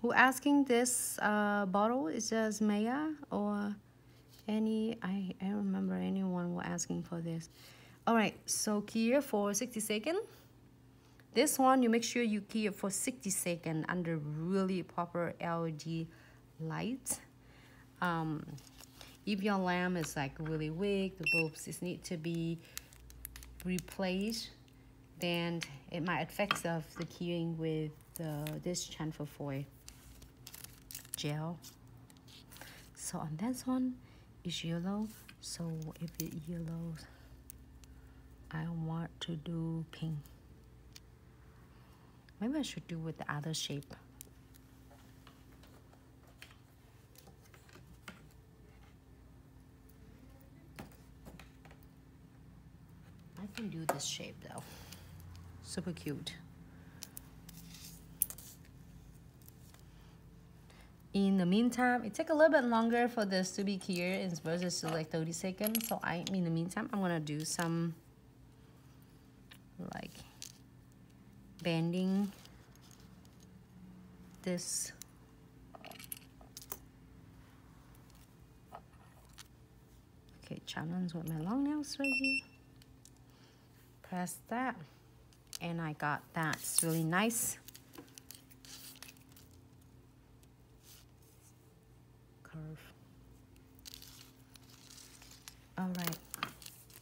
who asking this bottle? It says Maya or any, I don't remember anyone who asking for this. All right, so cure for 60 seconds. This one, you make sure you cure for 60 seconds under really proper LED light. If your lamp is like really weak, the bulbs need to be replaced, then it might affect of the curing with this transfer foil gel. So on this one is yellow, so if it yellows, I want to do pink. Maybe I should do with the other shape. I can do this shape though. Super cute. In the meantime, it takes a little bit longer for this to be cured. It's versus like 30 seconds. So in the meantime, I'm gonna do some like bending this . Okay, challenge with my long nails right here. Press that and I got that. It's really nice. Curve. All right,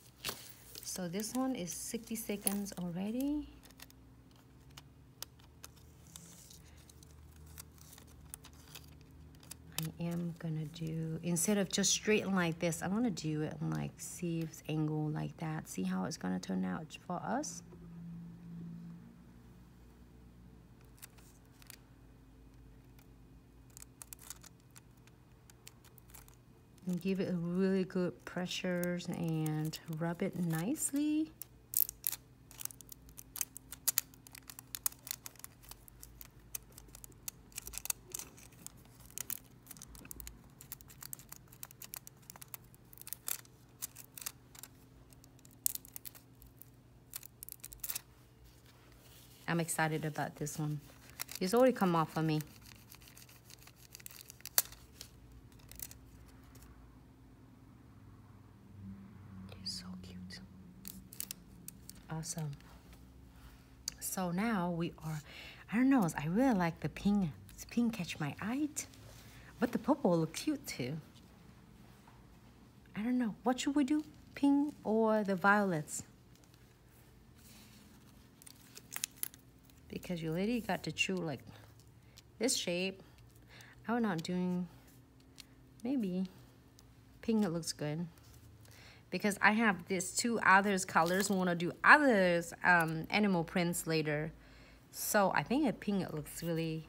so this one is 60 seconds already. I am gonna do, instead of just straight like this, I'm gonna do it like, see if it's angle like that. See how it's gonna turn out for us. And give it a really good pressure and rub it nicely. I'm excited about this one. It's already come off for me. It's so cute. Awesome. So now we are, I don't know, I really like the pink. It's pink catch my eye. But the purple look cute too. I don't know, what should we do? Pink or the violets? Because you literally got to chew like this shape. I'm not doing, maybe pink, it looks good. Because I have these two others colors, we want to do others animal prints later. So I think a pink, it looks really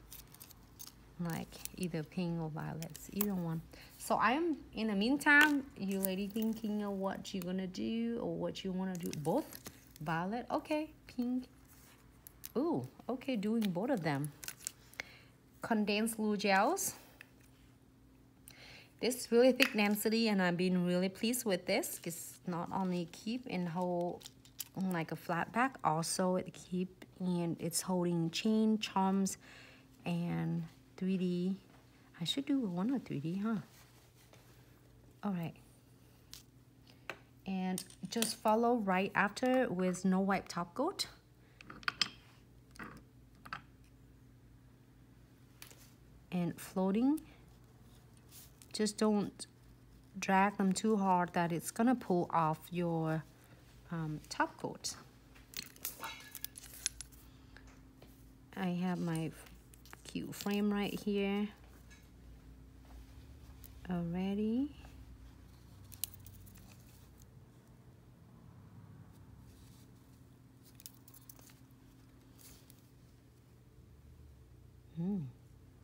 like either pink or violets, either one. So I am, in the meantime, you lady thinking of what you're gonna do or what you wanna do, both? Violet, okay, pink. Ooh, okay, doing both of them. Condensed glue gels. This really thick density, and I've been really pleased with this. It's not only keep and hold like a flat back, also it keep and it's holding chain, charms, and 3D. I should do one or 3D, huh? All right. And just follow right after with no wipe top coat. And floating, just don't drag them too hard that it's gonna pull off your top coat. I have my cute frame right here already.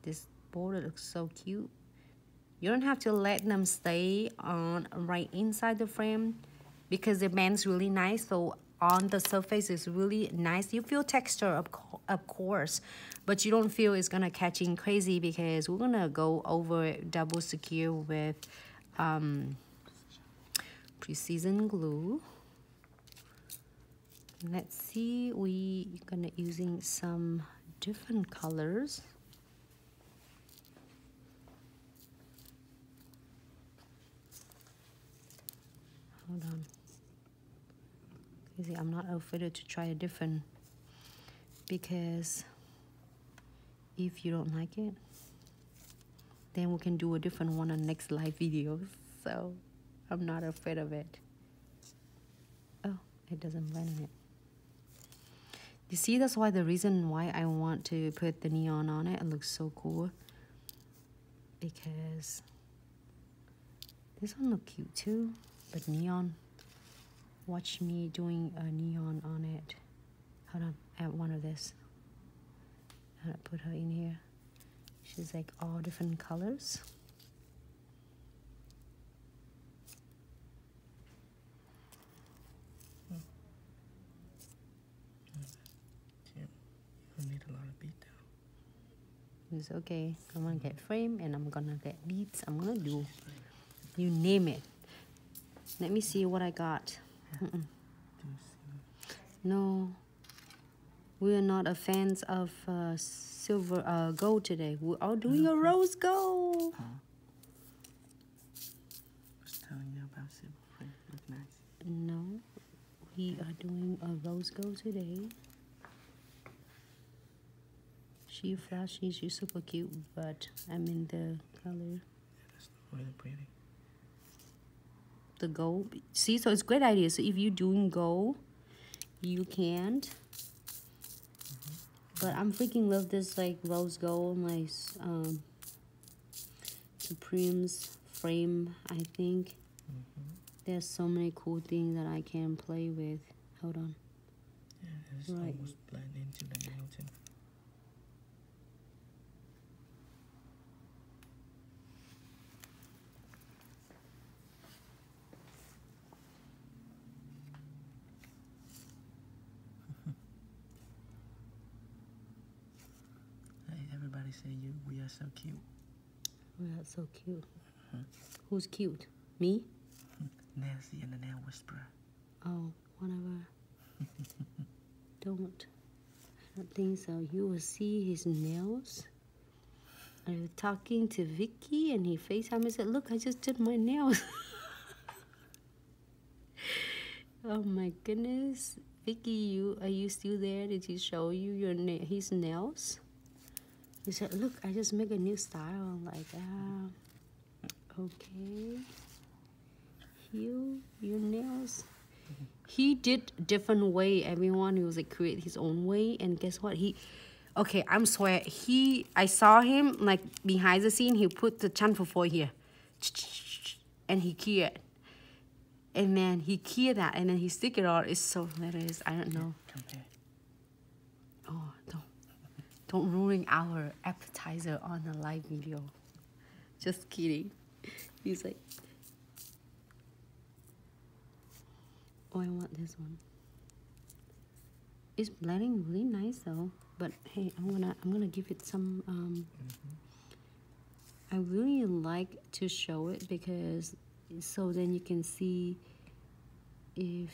This border looks so cute. You don't have to let them stay on right inside the frame because it bends really nice. So on the surface is really nice. You feel texture of course, but you don't feel it's gonna catch in crazy because we're gonna go over double secure with precision glue. Let's see, we gonna using some different colors. Hold on. You see, I'm not afraid to try a different, because if you don't like it, then we can do a different one on next live videos. So I'm not afraid of it. Oh, it doesn't blend in it. You see, that's why the reason why I want to put the neon on it. It looks so cool. Because this one looks cute too, but neon. Watch me doing a neon on it. Hold on, I have one of this. I'm gonna put her in here. She's like all different colors. Need a lot of beat down. It's okay. I'm gonna get frame and I'm gonna get beats. I'm gonna do, you name it. Let me see what I got. No, we are not a fans of silver gold today. We are doing a rose gold. I was telling you about silver frame. Look nice. No, we are doing a rose gold today. She's flashy, she's super cute, but I mean the color. Yeah, that's really pretty. The gold. See, so it's a great idea. So if you're doing gold, you can't. But I'm freaking love this like rose gold, my Supreme's frame, I think. There's so many cool things that I can play with. Hold on. Yeah, it's right. Almost blend into the mountain. Say you, we are so cute. We are so cute. Who's cute? Me? Nancy and the Nail Whisperer. Oh, whatever. I don't think so. You will see his nails. I was talking to Vicky and he FaceTimed and said, look, I just did my nails. Oh my goodness. Vicky, are you still there? Did he show you your his nails? He said, look, I just make a new style. I'm like, okay. Your nails. He did different way, everyone. He was like, create his own way. And guess what? He, okay, I'm swear. He, I saw him, like, behind the scene. He put the Chan for here. And he cured. And then he cured that. And then he stick it all. It's so hilarious. I don't know. Oh, don't ruin our appetizer on a live video. Just kidding. He's like, oh, I want this one. It's blending really nice though. But hey, I'm gonna give it some. I really like to show it because so then you can see if.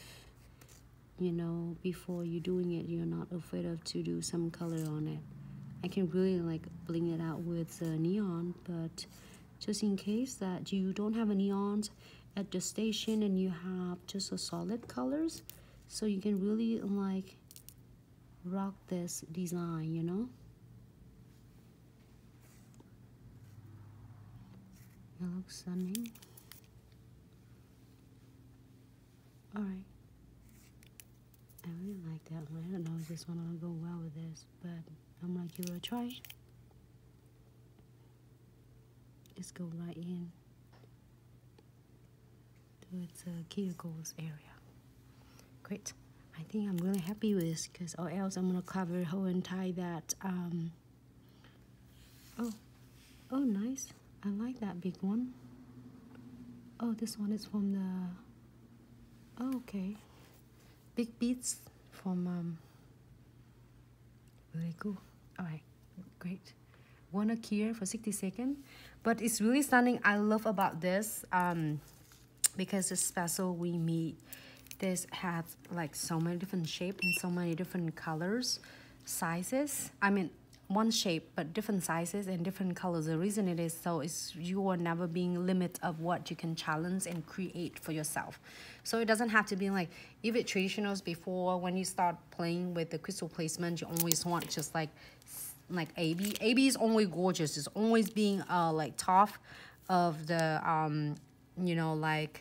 You know, before you're doing it, you're not afraid of to do some color on it. I can really like bling it out with neon, but just in case that you don't have a neons at the station and you have just a solid colors, so you can really like rock this design, you know? It looks stunning. All right. I really like that one. I don't know if this one will go well with this, but I'm gonna give it a try. Just go right in towards the cuticles area. Great. I think I'm really happy with this, because or else I'm gonna cover her and tie that. Oh, nice. I like that big one. Oh, this one is from the. Oh, okay. Big beads from really cool. All right, great. Wanna cure for 60 seconds, but it's really stunning. I love about this because the special we meet, this has like so many different shapes and so many different colors. sizes. I mean, one shape, but different sizes and different colors. The reason it is so is you are never being limited of what you can challenge and create for yourself. So it doesn't have to be like, if it traditionals before, when you start playing with the crystal placement, you always want just like AB. AB is always gorgeous. It's always being like tough of the, you know, like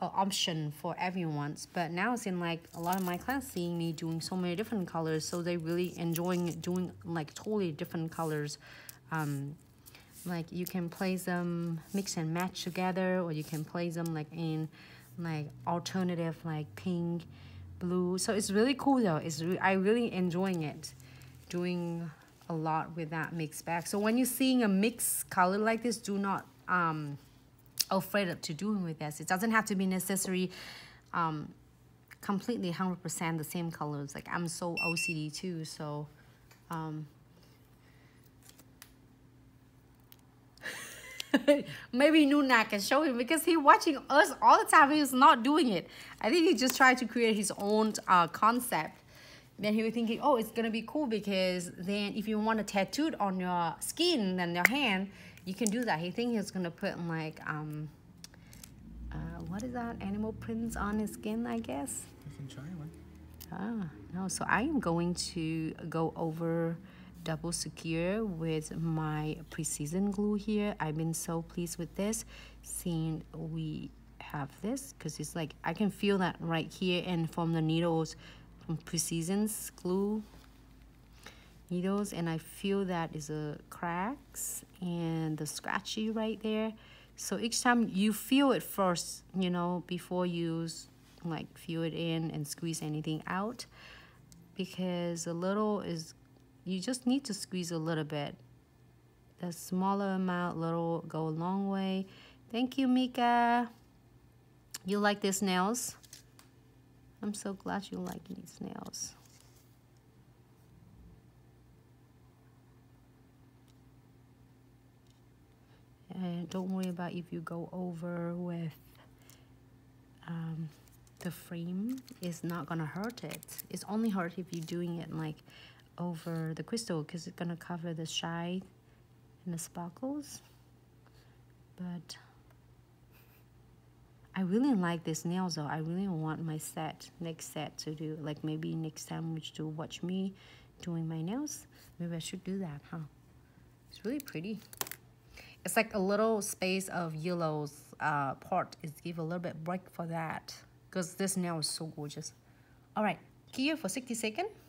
option for everyone's. But now it's in like a lot of my clients seeing me doing so many different colors, so they really enjoying doing like totally different colors. Like you can place them mix and match together, or you can place them like in like alternative, like pink, blue. So it's really cool though. It's I really enjoying it, doing a lot with that mixed bag. So when you're seeing a mixed color like this, do not afraid of to doing with this. It doesn't have to be necessary completely 100% the same colors. Like I'm so OCD too, so maybe Nuna can show him, because he watching us all the time. He's not doing it. I think he just tried to create his own concept. Then he was thinking, oh, it's gonna be cool, because then if you want to tattoo it on your skin and your hand, you can do that. He thinks he's gonna put in like what is that, animal prints on his skin, I guess. You can try one. Ah, no. So I am going to go over double secure with my precision glue here. I've been so pleased with this since we have this, because it's like I can feel that right here, and from the needles, from precision glue needles, and I feel that is a cracks and the scratchy right there. So each time you feel it first, you know, before you like feel it in and squeeze anything out, because a little is, you just need to squeeze a little bit. A smaller amount, little go a long way. Thank you, Mika. You like these nails? I'm so glad you like these nails. And don't worry about if you go over with the frame. It's not gonna hurt it. It's only hurt if you're doing it like over the crystal, because it's gonna cover the shine and the sparkles. But I really like these nails though. I really want my set, next set, to do like maybe next time which to watch me doing my nails. Maybe I should do that, huh? It's really pretty. It's like a little space of yellow's part. It's give a little bit break for that, because this nail is so gorgeous. All right, here for 60 seconds.